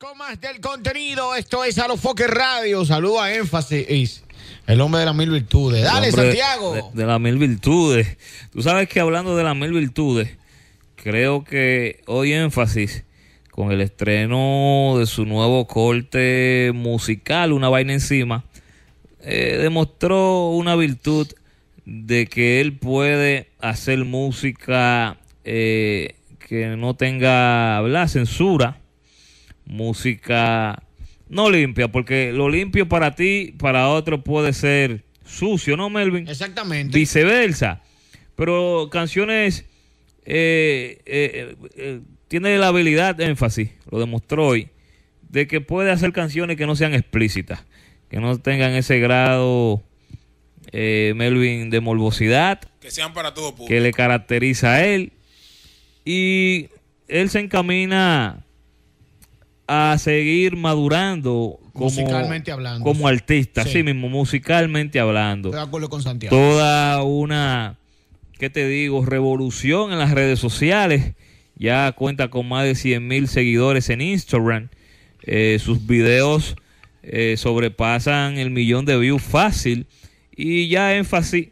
Con más del contenido, esto es Alofoke Radio. Saludos a N-Fasis, el hombre de las mil virtudes. Dale, Santiago. De las mil virtudes. Tú sabes que hablando de las mil virtudes, creo que hoy N-Fasis, con el estreno de su nuevo corte musical, Una Vaina Encima, demostró una virtud de que él puede hacer música que no tenga censura. Música no limpia, porque lo limpio para ti, para otro puede ser sucio, ¿no, Melvin? Exactamente. Viceversa. Pero canciones, tiene la habilidad, N-Fasis, lo demostró hoy, de que puede hacer canciones que no sean explícitas, que no tengan ese grado, Melvin, de morbosidad. Que sean para todo público. Que le caracteriza a él. Y él se encamina a seguir madurando musicalmente hablando, como artista, sí mismo, musicalmente hablando. Estoy de acuerdo con Santiago. Toda una, ¿qué te digo?, revolución en las redes sociales. Ya cuenta con más de 100,000 seguidores en Instagram. Sus videos sobrepasan el 1,000,000 de views fácil. Y ya N-Fasis,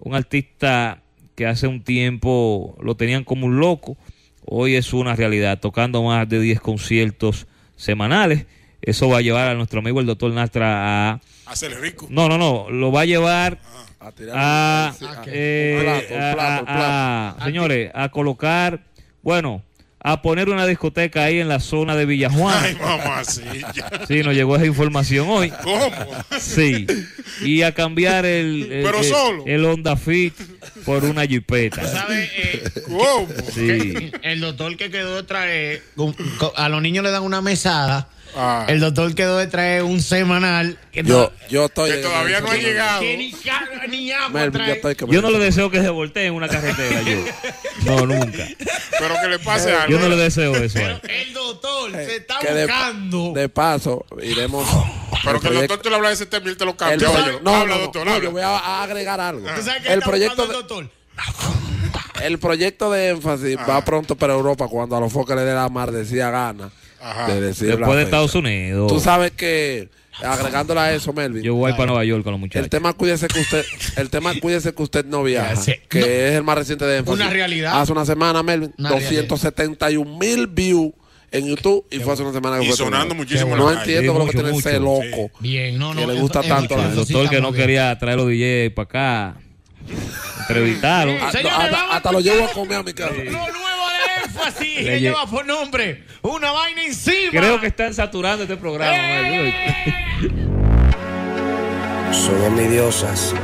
un artista que hace un tiempo lo tenían como un loco, hoy es una realidad, tocando más de 10 conciertos semanales. Eso va a llevar a nuestro amigo el doctor Nastra a hacer rico. No, lo va a llevar señores, a colocar, bueno, a poner una discoteca ahí en la zona de Villajuana. Ay, mamá, sí. Sí, nos llegó esa información hoy. ¿Cómo? Sí. Y a cambiar el Honda Fit por una jipeta. ¿Sabes? ¿Cómo? Sí. El doctor que quedó de traer, a los niños le dan una mesada. Ah. El doctor quedó de traer un semanal que yo estoy que todavía no ha llegado. Que ni carro, ni agua trae. Yo no le deseo que se voltee en una carretera. No, nunca. Pero que le pase algo. Yo no le deseo eso. Pero el doctor se está buscando. De paso, iremos. Pero que el doctor te lo habla de ese tema y te lo cambia. No, yo voy a agregar algo. ¿Tú sabes qué está buscando el doctor? El proyecto de N-Fasis va pronto para Europa cuando a los focos le dé la maldecida gana. Ajá. De decir después de Estados Unidos. Tú sabes que, agregándola a eso, Melvin, yo voy para Nueva York con los muchachos. El tema cuídese que usted no viaja, que es el más reciente de N-Fasis. Una realidad. Hace una semana, Melvin, 271,000 views en YouTube y fue hace una semana que y fue sonando muchísimo. No entiendo por lo que tiene ese loco. Bien, no. Que le gusta tanto. El doctor que no quería traer los DJ para acá. Entrevistaron. Hasta lo llevo a comer a mi casa. Así, que lleva por nombre Una Vaina Encima. Creo que están saturando este programa. Son envidiosas,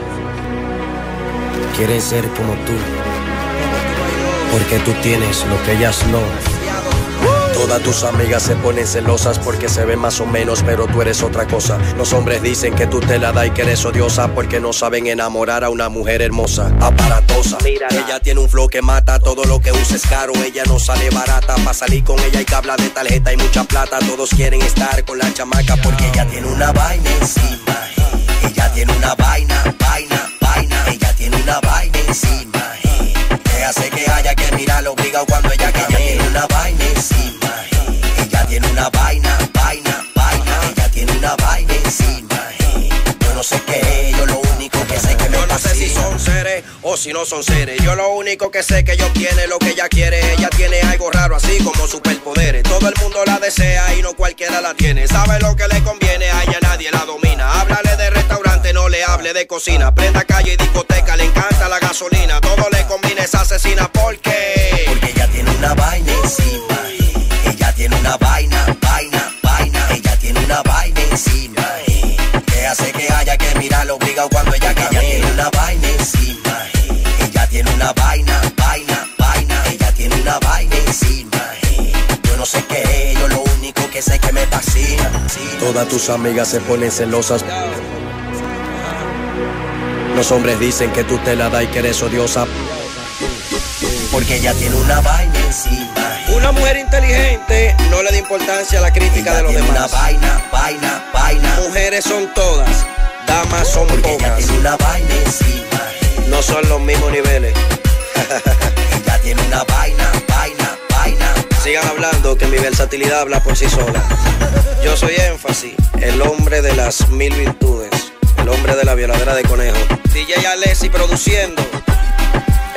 quieren ser como tú, porque tú tienes lo que ellas no. Todas tus amigas se ponen celosas porque se ven más o menos, pero tú eres otra cosa. Los hombres dicen que tú te la das y que eres odiosa porque no saben enamorar a una mujer hermosa. Aparatosa, mírala. Ella tiene un flow que mata, todo lo que usa es caro, ella no sale barata. Para salir con ella hay que hablar de tarjeta y mucha plata. Todos quieren estar con la chamaca porque ella tiene una vaina encima. Ella tiene una vaina. Ella tiene una vaina encima. Te hace que haya que mirarlo obligado cuando ella que ella tiene una vaina encima. Tiene una vaina, ella tiene una vaina encima. Yo no sé qué es, yo lo único que sé que me fascina. Yo no sé si son seres o si no son seres. Yo lo único que sé que yo tiene lo que ella quiere. Ella tiene algo raro así como superpoderes. Todo el mundo la desea y no cualquiera la tiene. Sabe lo que le conviene, a ella nadie la domina. Háblale de restaurante, no le hable de cocina. Prenda, calle y discoteca, le encanta la gasolina. Todo le combina, es asesina, ¿por qué? Porque ella tiene una vaina encima. Tiene una vaina, ella tiene una vaina encima. Que hace que haya que mirar lo obligado cuando ella camina. Ella tiene una vaina encima. Ella tiene una vaina, ella tiene una vaina encima. Yo no sé qué es, yo lo único que sé es que me fascina. Todas tus amigas se ponen celosas. Los hombres dicen que tú te la das y que eres odiosa. Porque ella tiene una vaina encima. Una mujer inteligente no le da importancia a la crítica ella de los tiene demás. Una vaina. Mujeres son todas, damas son porque pocas. Ella tiene una vaina encima. No son los mismos niveles. Ella tiene una vaina. Sigan hablando que mi versatilidad habla por sí sola. Yo soy N-Fasis, el hombre de las mil virtudes, el hombre de la violadera de conejos. DJ Alessi produciendo,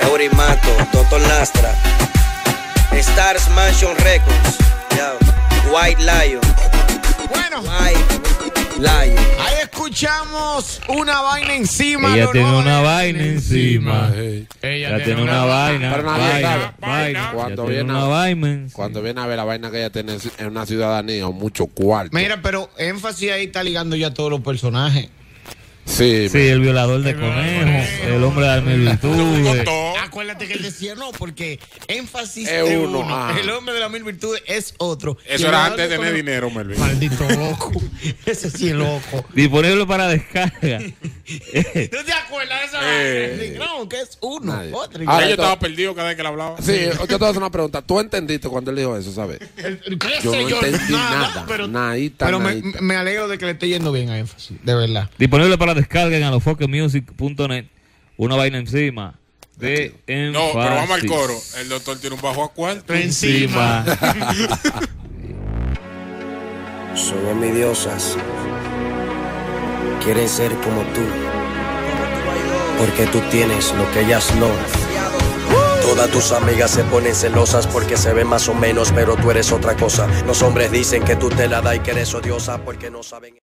Eurymano, Toton Lastra, Stars Mansion Records, White Lions. Bueno, White Lions. Ahí escuchamos una vaina encima. Ella tiene una vaina encima. Ella tiene una vaina. Cuando viene a ver la vaina que ella tiene en una ciudadanía o mucho cuarto. Mira, pero Énfasis ahí está ligando ya todos los personajes. Sí, sí, el violador de conejos, el hombre de las mil virtudes. Acuérdate que él decía no, porque Énfasis es uno, el hombre de las mil virtudes es otro. Eso era antes de tener dinero, Melvin. Maldito loco. Ese sí es loco. Disponible para descarga. ¿Tú te acuerdas de esa? No, que es uno, otro. Ah, yo estaba perdido cada vez que le hablaba. Sí, yo te voy a hacer una pregunta. ¿Tú entendiste cuando él dijo eso, sabes? Yo no entendí nada. Pero me alegro de que le esté yendo bien a Énfasis, de verdad. Disponible para descarga en alofokemusic.net. Una vaina encima de N-Fasis. No, pero vamos al coro. El doctor tiene un bajo a cuarto encima. Son envidiosas, quieren ser como tú, porque tú tienes lo que ellas no. Todas tus amigas se ponen celosas porque se ven más o menos, pero tú eres otra cosa. Los hombres dicen que tú te la das y que eres odiosa porque no saben.